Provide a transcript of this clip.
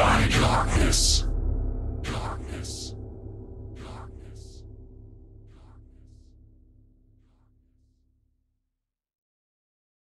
thy darkness.